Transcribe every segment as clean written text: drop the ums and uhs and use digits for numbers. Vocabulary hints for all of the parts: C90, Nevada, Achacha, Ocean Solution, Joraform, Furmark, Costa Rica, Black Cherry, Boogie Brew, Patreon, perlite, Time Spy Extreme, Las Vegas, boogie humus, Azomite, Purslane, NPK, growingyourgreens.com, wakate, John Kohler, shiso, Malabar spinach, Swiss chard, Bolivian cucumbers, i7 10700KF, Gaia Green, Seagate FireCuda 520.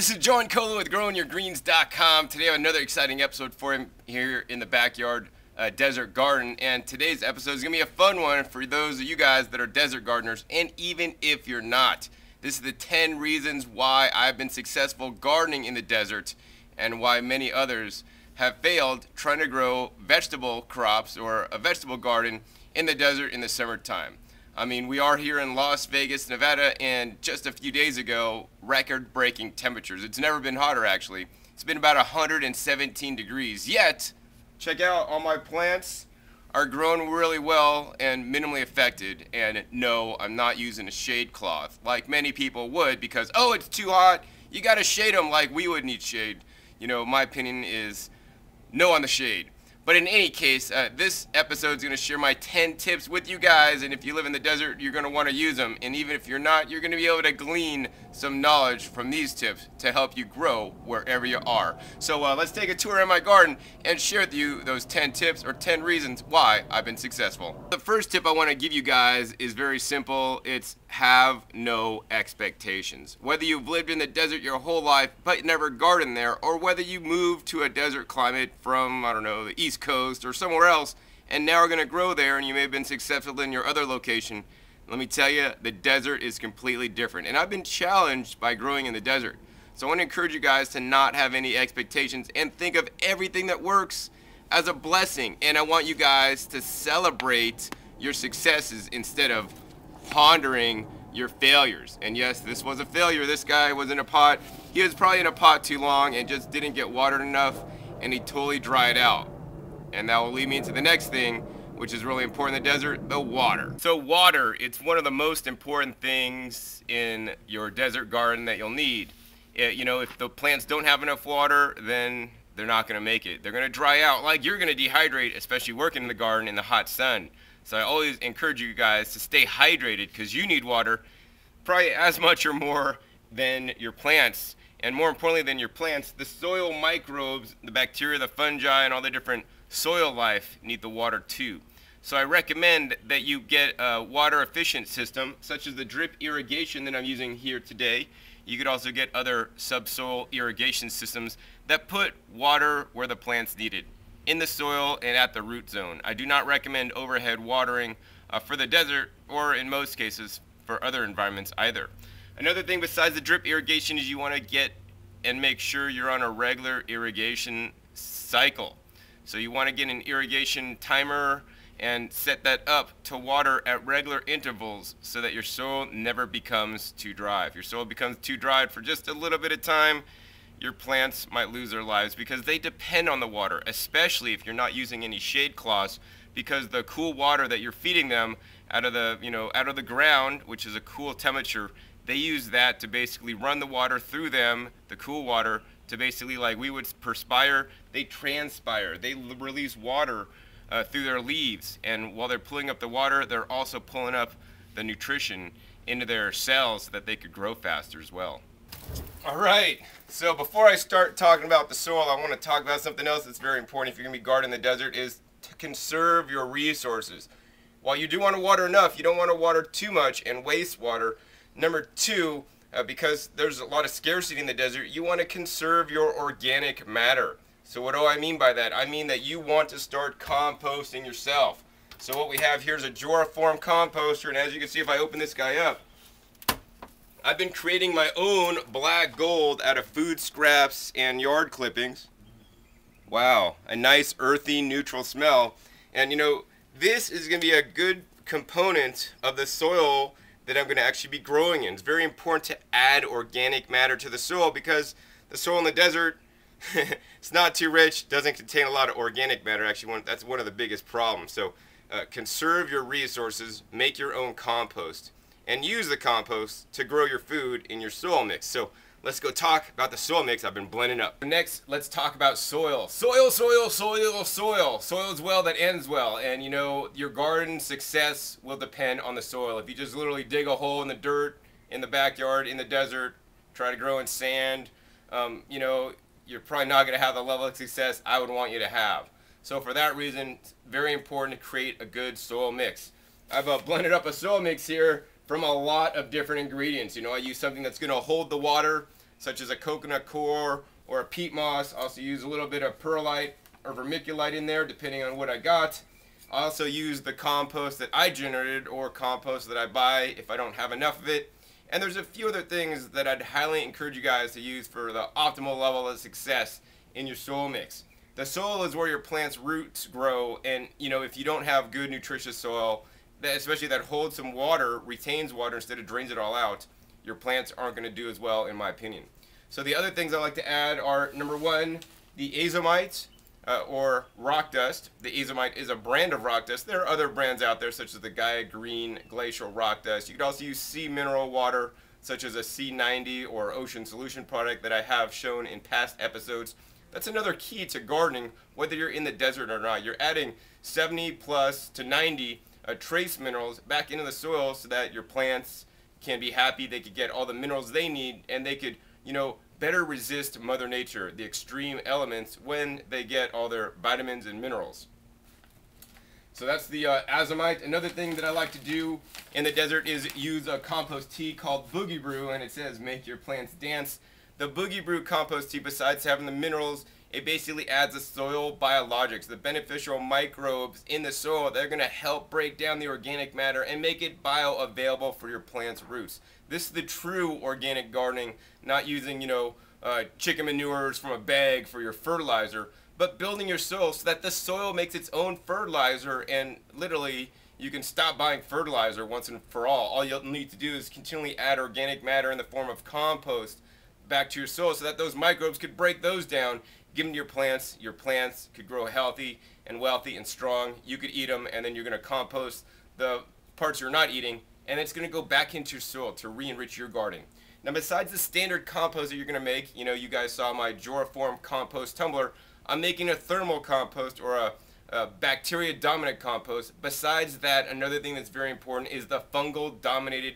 this is John Kohler with growingyourgreens.com. Today I have another exciting episode for him here in the backyard desert garden, and today's episode is going to be a fun one for those of you guys that are desert gardeners, and even if you're not. This is the 10 reasons why I've been successful gardening in the desert and why many others have failed trying to grow vegetable crops or a vegetable garden in the desert in the summertime. I mean, we are here in Las Vegas, Nevada, and just a few days ago, record-breaking temperatures. It's never been hotter, actually. It's been about 117 degrees. Yet, check out, all my plants are grown really well and minimally affected. And no, I'm not using a shade cloth like many people would because, oh, it's too hot. You got to shade them like we would need shade. You know, my opinion is no on the shade. But in any case, this episode is going to share my 10 tips with you guys, and if you live in the desert, you're going to want to use them. And even if you're not, you're going to be able to glean some knowledge from these tips to help you grow wherever you are. So let's take a tour of my garden and share with you those 10 tips or 10 reasons why I've been successful. The first tip I want to give you guys is very simple. It's have no expectations. Whether you've lived in the desert your whole life but never gardened there, or whether you moved to a desert climate from, I don't know, the East Coast or somewhere else and now are going to grow there, and you may have been successful in your other location, let me tell you, the desert is completely different. And I've been challenged by growing in the desert, so I want to encourage you guys to not have any expectations and think of everything that works as a blessing. And I want you guys to celebrate your successes instead of pondering your failures. And yes, this was a failure. This guy was in a pot. He was probably in a pot too long and just didn't get watered enough, and he totally dried out. And that will lead me into the next thing, which is really important in the desert, the water. So water, it's one of the most important things in your desert garden that you'll need. You know, if the plants don't have enough water, then they're not going to make it. They're going to dry out, like you're going to dehydrate, especially working in the garden in the hot sun. So I always encourage you guys to stay hydrated because you need water probably as much or more than your plants. And more importantly than your plants, the soil microbes, the bacteria, the fungi, and all the different soil life need the water too. So I recommend that you get a water efficient system such as the drip irrigation that I'm using here today. You could also get other subsoil irrigation systems that put water where the plants need it, in the soil and at the root zone. I do not recommend overhead watering for the desert or in most cases for other environments either. Another thing besides the drip irrigation is you want to get and make sure you're on a regular irrigation cycle. So you want to get an irrigation timer and set that up to water at regular intervals so that your soil never becomes too dry. If your soil becomes too dry for just a little bit of time, your plants might lose their lives because they depend on the water, especially if you're not using any shade cloths, because the cool water that you're feeding them out of the, you know, out of the ground, which is a cool temperature, they use that to basically run the water through them, the cool water, to basically, like we would perspire, they transpire. They release water through their leaves, and while they're pulling up the water, they're also pulling up the nutrition into their cells so that they could grow faster as well. All right, so before I start talking about the soil, I want to talk about something else that's very important if you're going to be gardening the desert, is to conserve your resources. While you do want to water enough, you don't want to water too much and waste water. Number two, because there's a lot of scarcity in the desert, you want to conserve your organic matter. So what do I mean by that? I mean that you want to start composting yourself. So what we have here is a Joraform composter, and as you can see, if I open this guy up, I've been creating my own black gold out of food scraps and yard clippings. Wow, a nice earthy neutral smell. And you know, this is going to be a good component of the soil that I'm going to actually be growing in. It's very important to add organic matter to the soil because the soil in the desert, it's not too rich, doesn't contain a lot of organic matter. Actually, that's one of the biggest problems. So conserve your resources, make your own compost, and use the compost to grow your food in your soil mix. So let's go talk about the soil mix I've been blending up. Next, let's talk about soil. Soil, soil, soil, soil. Soil is well that ends well. And you know, your garden success will depend on the soil. If you just literally dig a hole in the dirt, in the backyard, in the desert, try to grow in sand, you know, you're probably not going to have the level of success I would want you to have. So for that reason, it's very important to create a good soil mix. I've blended up a soil mix here from a lot of different ingredients. You know, I use something that's going to hold the water, such as a coconut core or a peat moss. I also use a little bit of perlite or vermiculite in there, depending on what I got. I also use the compost that I generated or compost that I buy if I don't have enough of it. And there's a few other things that I'd highly encourage you guys to use for the optimal level of success in your soil mix. The soil is where your plant's roots grow, and if you don't have good nutritious soil, especially that holds some water, retains water instead of drains it all out, your plants aren't going to do as well, in my opinion. So the other things I like to add are, number one, the azomite or rock dust. The azomite is a brand of rock dust. There are other brands out there such as the Gaia Green glacial rock dust. You could also use sea mineral water such as a C90 or Ocean Solution product that I have shown in past episodes. That's another key to gardening, whether you're in the desert or not. You're adding 70 plus to 90 trace minerals back into the soil so that your plants can be happy, they could get all the minerals they need, and they could, better resist Mother Nature, the extreme elements, when they get all their vitamins and minerals. So that's the azomite. Another thing that I like to do in the desert is use a compost tea called Boogie Brew, and it says make your plants dance. The Boogie Brew compost tea, besides having the minerals, it basically adds the soil biologics, the beneficial microbes in the soil that are going to help break down the organic matter and make it bioavailable for your plant's roots. This is the true organic gardening, not using, chicken manures from a bag for your fertilizer, but building your soil so that the soil makes its own fertilizer, and literally you can stop buying fertilizer once and for all. All you'll need to do is continually add organic matter in the form of compost back to your soil so that those microbes could break those down. Give them to your plants could grow healthy and wealthy and strong. You could eat them, and then you're going to compost the parts you're not eating, and it's going to go back into your soil to re-enrich your garden. Now, besides the standard compost that you're going to make, you guys saw my Joraform compost tumbler. I'm making a thermal compost or a bacteria-dominant compost. Besides that, another thing that's very important is the fungal-dominated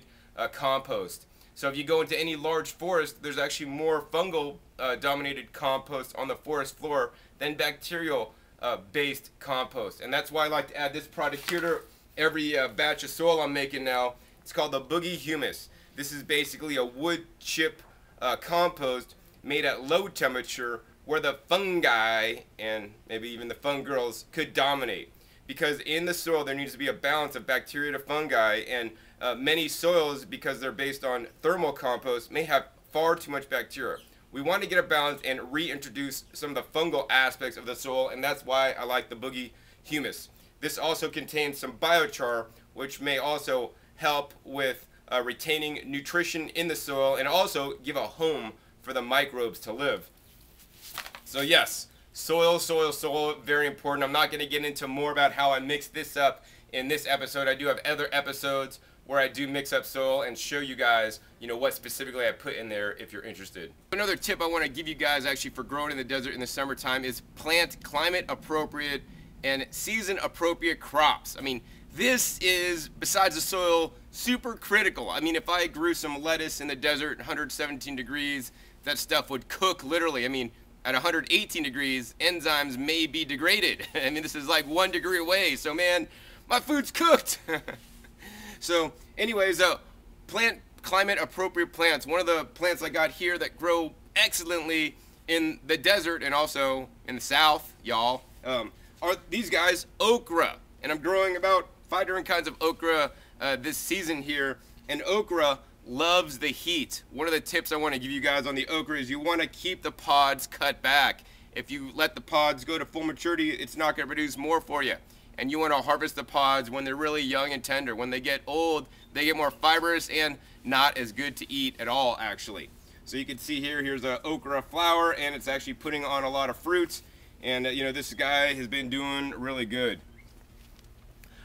compost. So if you go into any large forest, there's actually more fungal-dominated compost on the forest floor than bacterial-based compost. And that's why I like to add this product here to every batch of soil I'm making now. It's called the Boogie Humus. This is basically a wood chip compost made at low temperature where the fungi and maybe even the fungirls could dominate. Because in the soil, there needs to be a balance of bacteria to fungi, and many soils, because they're based on thermal compost, may have far too much bacteria. We want to get a balance and reintroduce some of the fungal aspects of the soil, and that's why I like the Boogie Humus. This also contains some biochar, which may also help with retaining nutrition in the soil and also give a home for the microbes to live. So yes, soil, soil, soil, very important. I'm not going to get into more about how I mix this up in this episode. I do have other episodes where I do mix up soil and show you guys, what specifically I put in there if you're interested. Another tip I want to give you guys actually for growing in the desert in the summertime is plant climate appropriate and season appropriate crops. I mean, this is, besides the soil, super critical. I mean, if I grew some lettuce in the desert, 117 degrees, that stuff would cook literally. I mean, at 118 degrees, enzymes may be degraded. I mean, this is like 1 degree away. So man, my food's cooked. So anyways, plant climate appropriate plants. One of the plants I got here that grow excellently in the desert and also in the south, y'all, are these guys, okra. And I'm growing about 5 different kinds of okra this season here. And okra loves the heat. One of the tips I want to give you guys on the okra is you want to keep the pods cut back. If you let the pods go to full maturity, it's not going to produce more for you. And you want to harvest the pods when they're really young and tender. When they get old, they get more fibrous and not as good to eat at all, actually. So you can see here, here's an okra flower, and it's actually putting on a lot of fruit. And this guy has been doing really good.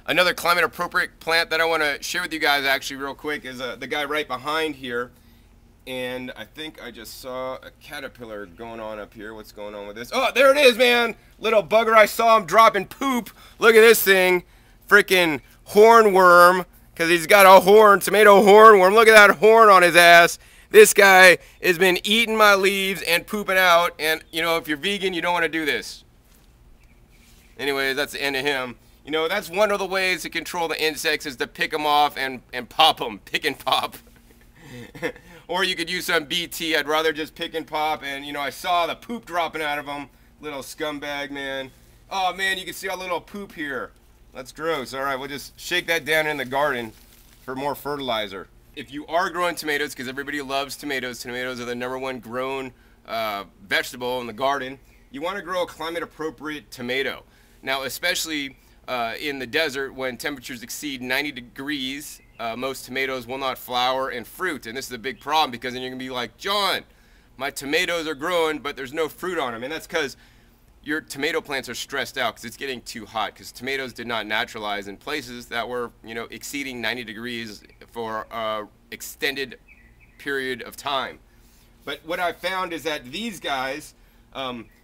Another climate appropriate plant that I want to share with you guys actually real quick is the guy right behind here. And I think I just saw a caterpillar going on up here. What's going on with this? Oh, there it is, man. Little bugger. I saw him dropping poop. Look at this thing. Freaking hornworm. Because he's got a horn, tomato hornworm. Look at that horn on his ass. This guy has been eating my leaves and pooping out. And, if you're vegan, you don't want to do this. Anyways, that's the end of him. That's one of the ways to control the insects is to pick them off and pop them. Pick and pop. or you could use some BT. I'd rather just pick and pop, and you know, I saw the poop dropping out of them. Little scumbag, man. Oh man, you can see our little poop here. That's gross. All right, we'll just shake that down in the garden for more fertilizer. If you are growing tomatoes, because everybody loves tomatoes, tomatoes are the #1 grown vegetable in the garden, you want to grow a climate appropriate tomato. Now, especially in the desert, when temperatures exceed 90 degrees, most tomatoes will not flower and fruit. And this is a big problem, because then you're going to be like, John, my tomatoes are growing, but there's no fruit on them. And that's because your tomato plants are stressed out because it's getting too hot, because tomatoes did not naturalize in places that were, you know, exceeding 90 degrees for an extended period of time. But what I found is that these guys,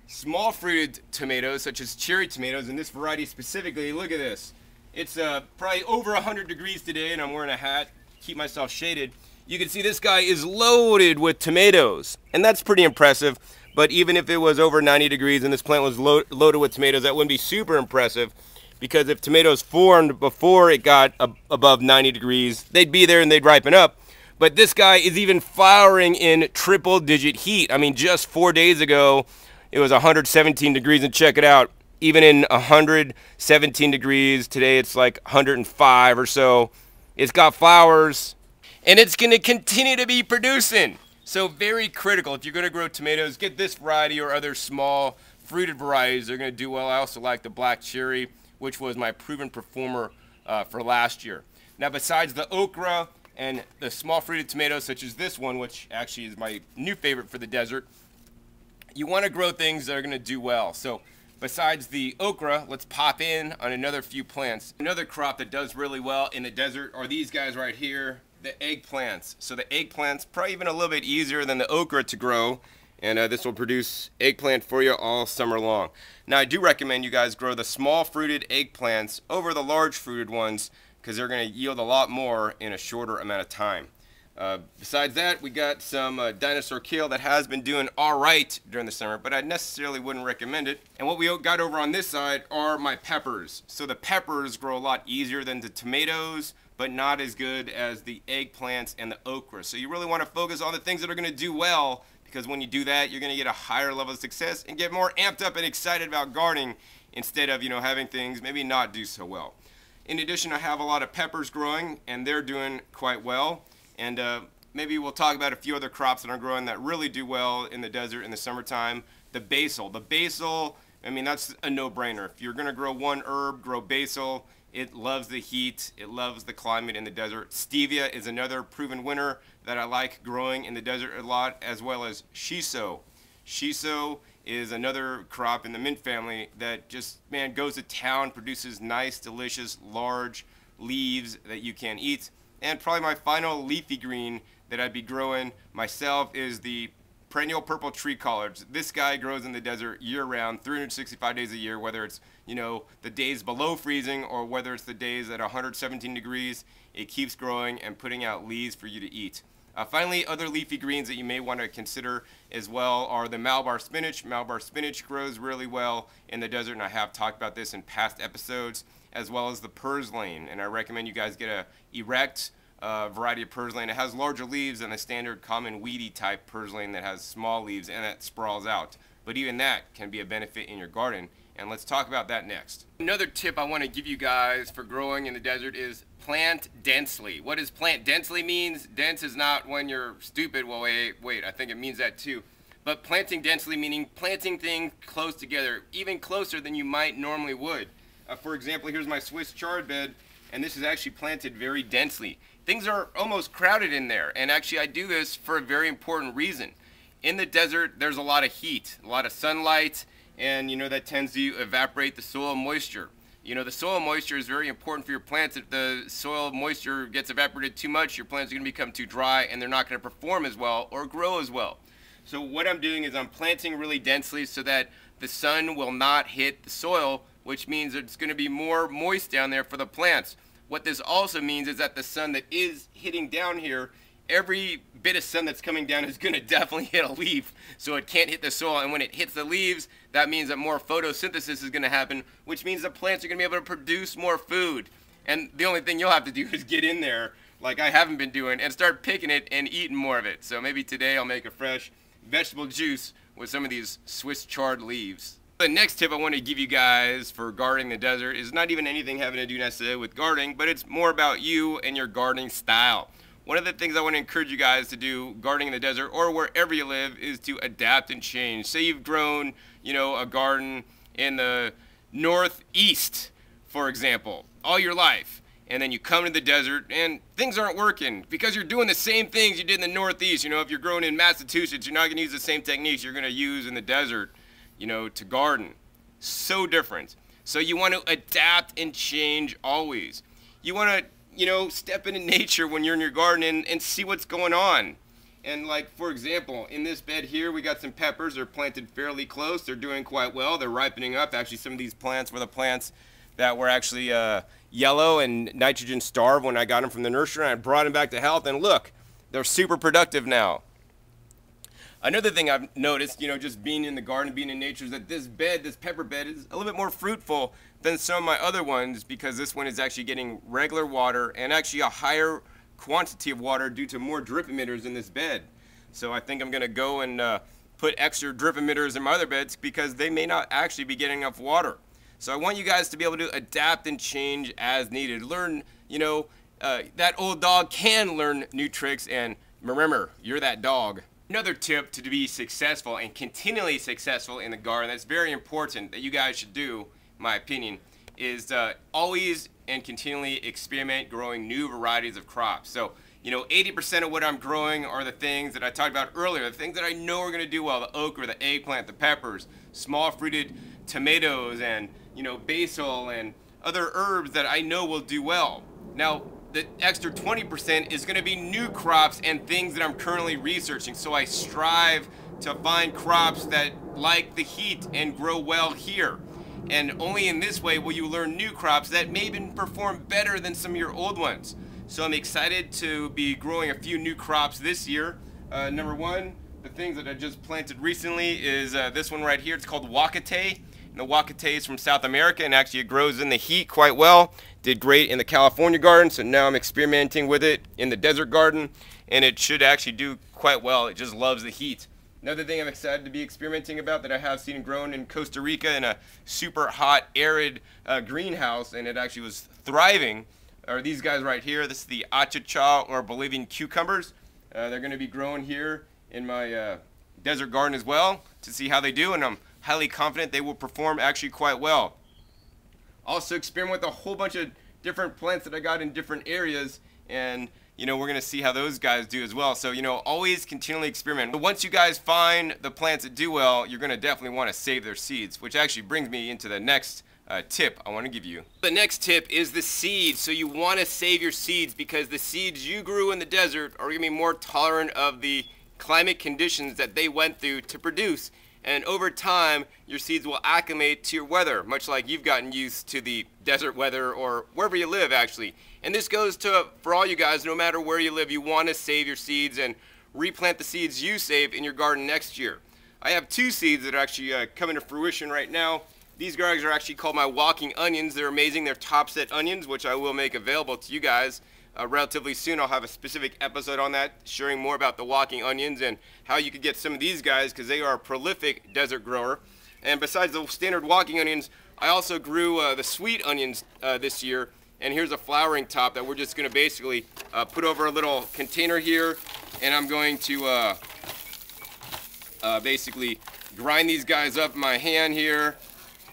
small fruited tomatoes such as cherry tomatoes, and this variety specifically, look at this. It's probably over 100 degrees today, and I'm wearing a hat to keep myself shaded. You can see this guy is loaded with tomatoes, and that's pretty impressive. But even if it was over 90 degrees and this plant was loaded with tomatoes, that wouldn't be super impressive, because if tomatoes formed before it got above 90 degrees, they'd be there and they'd ripen up. But this guy is even flowering in triple digit heat. I mean, just 4 days ago, it was 117 degrees, and check it out. Even in 117 degrees, today it's like 105 or so. It's got flowers, and it's gonna continue to be producing. So very critical, if you're gonna grow tomatoes, get this variety or other small fruited varieties. They're gonna do well. I also like the Black Cherry, which was my proven performer for last year. Now, besides the okra and the small fruited tomatoes, such as this one, which actually is my new favorite for the desert, you wanna grow things that are gonna do well. So besides the okra, let's pop in on another few plants. Another crop that does really well in the desert are these guys right here, the eggplants. So the eggplants, probably even a little bit easier than the okra to grow, and this will produce eggplant for you all summer long. Now, I do recommend you guys grow the small fruited eggplants over the large fruited ones, because they're going to yield a lot more in a shorter amount of time. Besides that, we got some dinosaur kale that has been doing all right during the summer, but I necessarily wouldn't recommend it. And what we got over on this side are my peppers. So the peppers grow a lot easier than the tomatoes, but not as good as the eggplants and the okra. So you really want to focus on the things that are going to do well, because when you do that, you're going to get a higher level of success and get more amped up and excited about gardening, instead of, you know, having things maybe not do so well. In addition, I have a lot of peppers growing, and they're doing quite well. And maybe we'll talk about a few other crops that are growing that really do well in the desert in the summertime. The basil. The basil, I mean, that's a no-brainer. If you're going to grow one herb, grow basil. It loves the heat. It loves the climate in the desert. Stevia is another proven winner that I like growing in the desert a lot, as well as shiso. Shiso is another crop in the mint family that just, man, goes to town, produces nice, delicious, large leaves that you can eat. And probably my final leafy green that I'd be growing myself is the perennial purple tree collards. This guy grows in the desert year-round, 365 days a year, whether it's, you know, the days below freezing or whether it's the days at 117 degrees. It keeps growing and putting out leaves for you to eat. Finally, other leafy greens that you may want to consider as well are the Malabar spinach. Malabar spinach grows really well in the desert, and I have talked about this in past episodes, as well as the purslane. And I recommend you guys get a erect variety of purslane. It has larger leaves than the standard common weedy type purslane that has small leaves and that sprawls out. But even that can be a benefit in your garden, and let's talk about that next. Another tip I want to give you guys for growing in the desert is plant densely. What does plant densely means? Dense is not when you're stupid. Well, wait, I think it means that too. But planting densely meaning planting things close together, even closer than you might normally would. For example, here's my Swiss chard bed, and this is actually planted very densely. Things are almost crowded in there, and actually I do this for a very important reason. In the desert, there's a lot of heat, a lot of sunlight, and you know that tends to evaporate the soil moisture. You know, the soil moisture is very important for your plants. If the soil moisture gets evaporated too much, your plants are going to become too dry, and they're not going to perform as well or grow as well. So what I'm doing is I'm planting really densely so that the sun will not hit the soil, which means it's going to be more moist down there for the plants. What this also means is that the sun that is hitting down here, every bit of sun that's coming down is going to definitely hit a leaf, so it can't hit the soil. And when it hits the leaves, that means that more photosynthesis is going to happen, which means the plants are going to be able to produce more food. And the only thing you'll have to do is get in there like I haven't been doing and start picking it and eating more of it. So maybe today I'll make a fresh vegetable juice with some of these Swiss chard leaves. The next tip I want to give you guys for gardening the desert is not even anything having to do necessarily with gardening, but it's more about you and your gardening style. One of the things I want to encourage you guys to do gardening in the desert or wherever you live is to adapt and change. Say you've grown, you know, a garden in the northeast, for example, all your life, and then you come to the desert and things aren't working because you're doing the same things you did in the northeast. You know, if you're growing in Massachusetts, you're not going to use the same techniques you're going to use in the desert, you know, to garden. So different. So you want to adapt and change always. You want to, you know, step into nature when you're in your garden and see what's going on. And like, for example, in this bed here, we got some peppers. They're planted fairly close. They're doing quite well. They're ripening up. Actually, some of these plants were the plants that were actually yellow and nitrogen starved when I got them from the nursery, and I brought them back to health. And look, they're super productive now. Another thing I've noticed, you know, just being in the garden, being in nature, is that this bed, this pepper bed, is a little bit more fruitful than some of my other ones because this one is actually getting regular water and actually a higher quantity of water due to more drip emitters in this bed. So I think I'm going to go and put extra drip emitters in my other beds because they may not actually be getting enough water. So I want you guys to be able to adapt and change as needed. Learn, you know, that old dog can learn new tricks, and remember, you're that dog. Another tip to be successful and continually successful in the garden that's very important that you guys should do, in my opinion, is always and continually experiment growing new varieties of crops. So, you know, 80% of what I'm growing are the things that I talked about earlier, the things that I know are going to do well, the okra, the eggplant, the peppers, small fruited tomatoes, and, you know, basil and other herbs that I know will do well. Now, the extra 20% is going to be new crops and things that I'm currently researching. So I strive to find crops that like the heat and grow well here. And only in this way will you learn new crops that may even perform better than some of your old ones. So I'm excited to be growing a few new crops this year. Number one, the things that I just planted recently is this one right here. It's called wakate. And the wakate is from South America, and actually it grows in the heat quite well. Did great in the California garden, so now I'm experimenting with it in the desert garden, and it should actually do quite well. It just loves the heat. Another thing I'm excited to be experimenting about that I have seen grown in Costa Rica in a super hot, arid greenhouse, and it actually was thriving, are these guys right here. This is the Achacha, or Bolivian cucumbers. They're going to be grown here in my desert garden as well to see how they do, and I'm highly confident they will perform actually quite well. Also experiment with a whole bunch of different plants that I got in different areas, and, you know, we're gonna see how those guys do as well. So, you know, always continually experiment. But once you guys find the plants that do well, you're gonna definitely wanna save their seeds, which actually brings me into the next tip I wanna give you. The next tip is the seeds. So you wanna save your seeds because the seeds you grew in the desert are gonna be more tolerant of the climate conditions that they went through to produce. And over time, your seeds will acclimate to your weather, much like you've gotten used to the desert weather or wherever you live, actually. And this goes to, for all you guys, no matter where you live, you want to save your seeds and replant the seeds you save in your garden next year. I have two seeds that are actually coming to fruition right now. These guys are actually called my walking onions. They're amazing. They're topset onions, which I will make available to you guys relatively soon. I'll have a specific episode on that, sharing more about the walking onions and how you could get some of these guys because they are a prolific desert grower. And besides the standard walking onions, I also grew the sweet onions this year. And here's a flowering top that we're just going to basically put over a little container here. And I'm going to basically grind these guys up in my hand here.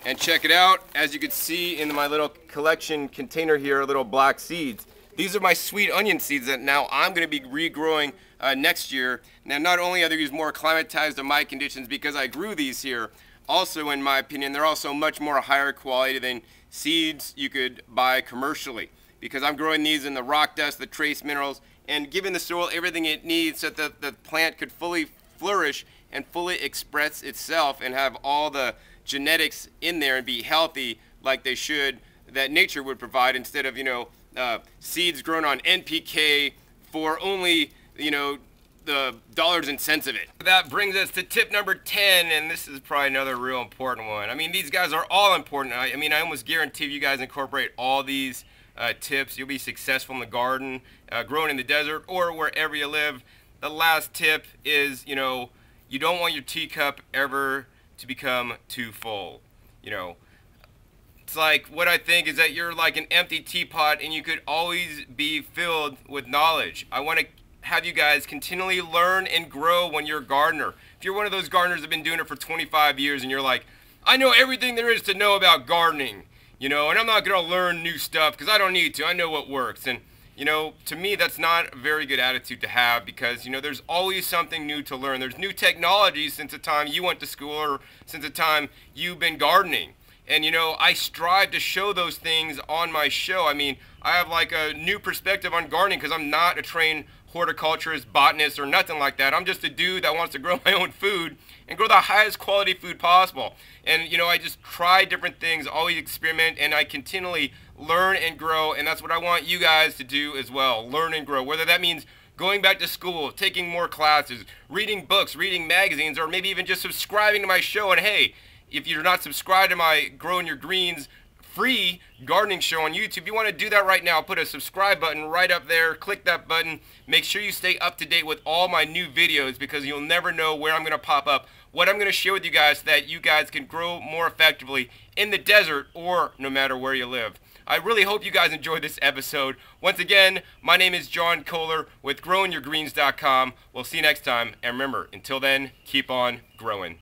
And check it out. As you can see in my little collection container here are little black seeds. These are my sweet onion seeds that now I'm going to be regrowing next year. Now, not only are these more acclimatized to my conditions because I grew these here, also, in my opinion, they're also much more higher quality than seeds you could buy commercially because I'm growing these in the rock dust, the trace minerals, and giving the soil everything it needs so that the plant could fully flourish and fully express itself and have all the genetics in there and be healthy like they should, that nature would provide, instead of, you know, seeds grown on NPK for only, you know, the dollars and cents of it. That brings us to tip number 10, and this is probably another real important one. I mean, these guys are all important. I almost guarantee you guys incorporate all these tips. You'll be successful in the garden, growing in the desert, or wherever you live. The last tip is, you know, you don't want your teacup ever to become too full. You know, it's like what I think is that you're like an empty teapot and you could always be filled with knowledge. I want to have you guys continually learn and grow when you're a gardener. If you're one of those gardeners that have been doing it for 25 years and you're like, I know everything there is to know about gardening, you know, and I'm not going to learn new stuff because I don't need to. I know what works. And, you know, to me, that's not a very good attitude to have because, you know, there's always something new to learn. There's new technology since the time you went to school or since the time you've been gardening. And, you know, I strive to show those things on my show. I mean, I have like a new perspective on gardening because I'm not a trained horticulturist, botanist, or nothing like that. I'm just a dude that wants to grow my own food and grow the highest quality food possible. And, you know, I just try different things, always experiment, and I continually learn and grow. And that's what I want you guys to do as well, learn and grow, whether that means going back to school, taking more classes, reading books, reading magazines, or maybe even just subscribing to my show. And hey, if you're not subscribed to my Growing Your Greens free gardening show on YouTube, you want to do that right now. Put a subscribe button right up there. Click that button. Make sure you stay up to date with all my new videos because you'll never know where I'm going to pop up, what I'm going to share with you guys so that you guys can grow more effectively in the desert or no matter where you live. I really hope you guys enjoyed this episode. Once again, my name is John Kohler with growingyourgreens.com. We'll see you next time. And remember, until then, keep on growing.